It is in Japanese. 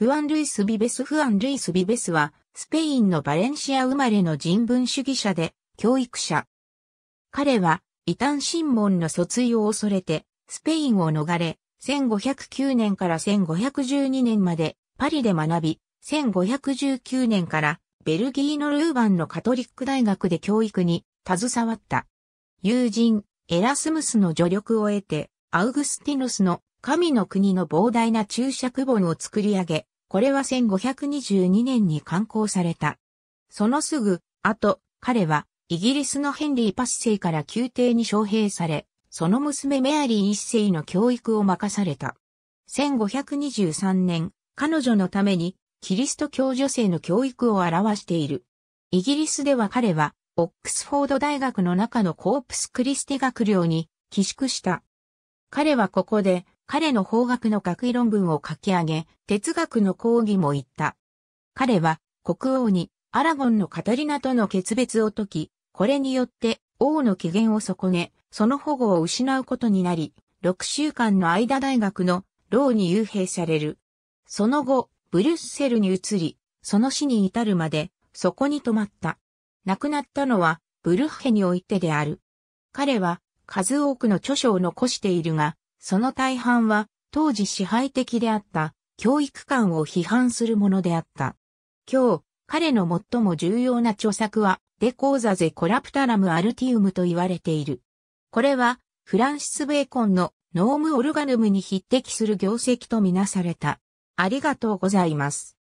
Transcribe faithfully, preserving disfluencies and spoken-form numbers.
フアン・ルイス・ビベスフアン・ルイス・ビベスは、スペインのバレンシア生まれの人文主義者で、教育者。彼は、異端審問の訴追を恐れて、スペインを逃れ、せんごひゃくきゅうねんからせんごひゃくじゅうにねんまで、パリで学び、せんごひゃくじゅうきゅうねんから、ベルギーのルーバンのカトリック大学で教育に、携わった。友人、エラスムスの助力を得て、アウグスティヌスの神の国の膨大な注釈本を作り上げ、これはせんごひゃくにじゅうにねんに刊行された。そのすぐ、後、彼は、イギリスのヘンリーはち世から宮廷に招聘され、その娘メアリーいっ世の教育を任された。せんごひゃくにじゅうさんねん、彼女のために、キリスト教女性の教育を表している。イギリスでは彼は、オックスフォード大学の中のコープスクリステ学寮に、寄宿した。彼はここで、彼の法学の学位論文を書き上げ、哲学の講義も行った。彼は国王にアラゴンのカタリナとの決別を解き、これによって王の機嫌を損ね、その保護を失うことになり、ろくしゅうかんの間大学の牢に幽閉される。その後、ブリュッセルに移り、その死に至るまで、そこに泊まった。亡くなったのは、ブルッヘにおいてである。彼は、数多くの著書を残しているが、その大半は当時支配的であった教育観を批判するものであった。今日、彼の最も重要な著作はデコーザゼコラプタラムアルティウムと言われている。これはフランシス・ベーコンのノーム・オルガヌムに匹敵する業績とみなされた。ありがとうございます。